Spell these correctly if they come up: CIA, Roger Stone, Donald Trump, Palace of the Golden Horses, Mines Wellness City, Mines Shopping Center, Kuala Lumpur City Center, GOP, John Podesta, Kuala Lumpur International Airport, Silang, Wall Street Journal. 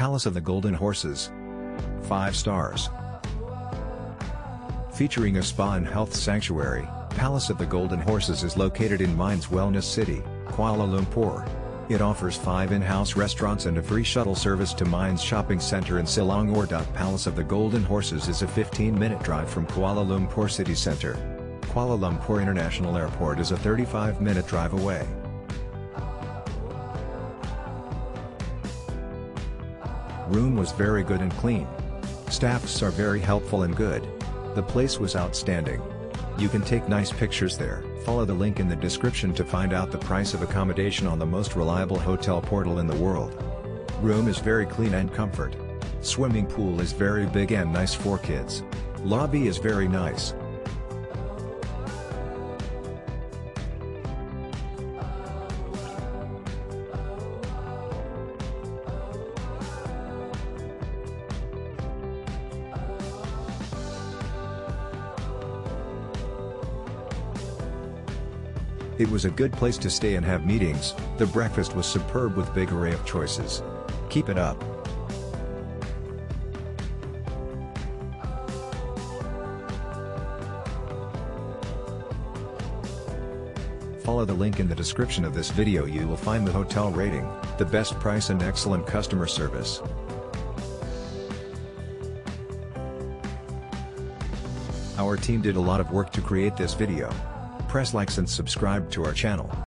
Palace of the Golden Horses. 5 stars. Featuring a spa and health sanctuary, Palace of the Golden Horses is located in Mines Wellness City, Kuala Lumpur. It offers 5 in-house restaurants and a free shuttle service to Mines Shopping Center in Silang. Palace of the Golden Horses is a 15-minute drive from Kuala Lumpur City Center. Kuala Lumpur International Airport is a 35-minute drive away. Room was very good and clean. Staffs are very helpful and good. The place was outstanding. You can take nice pictures there. Follow the link in the description to find out the price of accommodation on the most reliable hotel portal in the world. Room is very clean and comfort. Swimming pool is very big and nice for kids. Lobby is very nice. It was a good place to stay and have meetings. The breakfast was superb with big array of choices. Keep it up. Follow the link in the description of this video. You will find the hotel rating, the best price and excellent customer service. Our team did a lot of work to create this video. Press likes and subscribe to our channel.